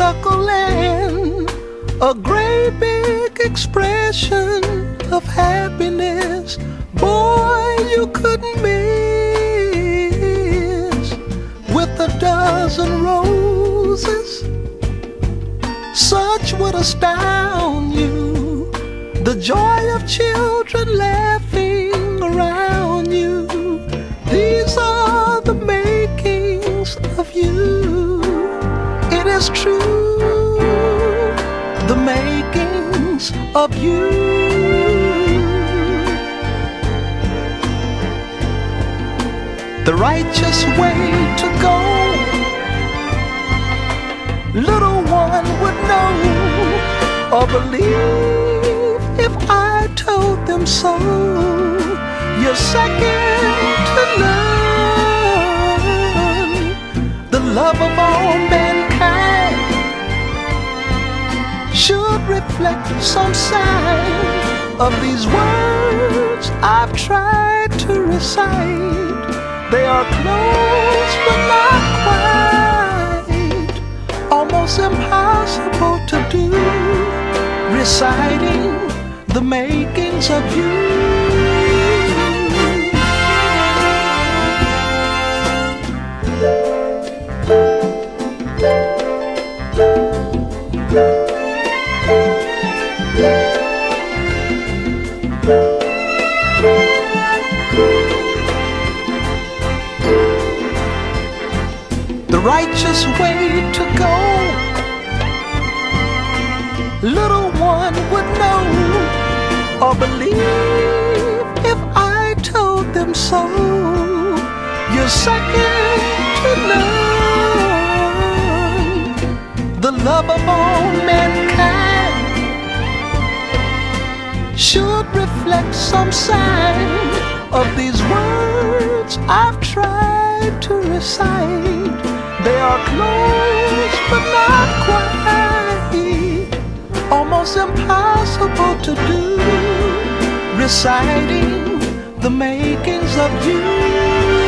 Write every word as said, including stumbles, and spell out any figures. suckling, a great big expression of happiness. Boy, you couldn't miss with a dozen roses. Such would astound you, the joy of children laughing around you. These are the makings of you. It is true, the makings of you. The righteous way to go, little one would know or believe if I told them so. You're second to none, the love of all mankind should reflect some sign of these words I've tried to recite. They are close but not quite, almost impossible to do, reciting the makings of you. Righteous way to go, little one would know or believe if I told them so. You're second to none, the love of all mankind should reflect some sign of these words I've tried to recite. They are close but not quite, almost impossible to do, reciting the makings of you.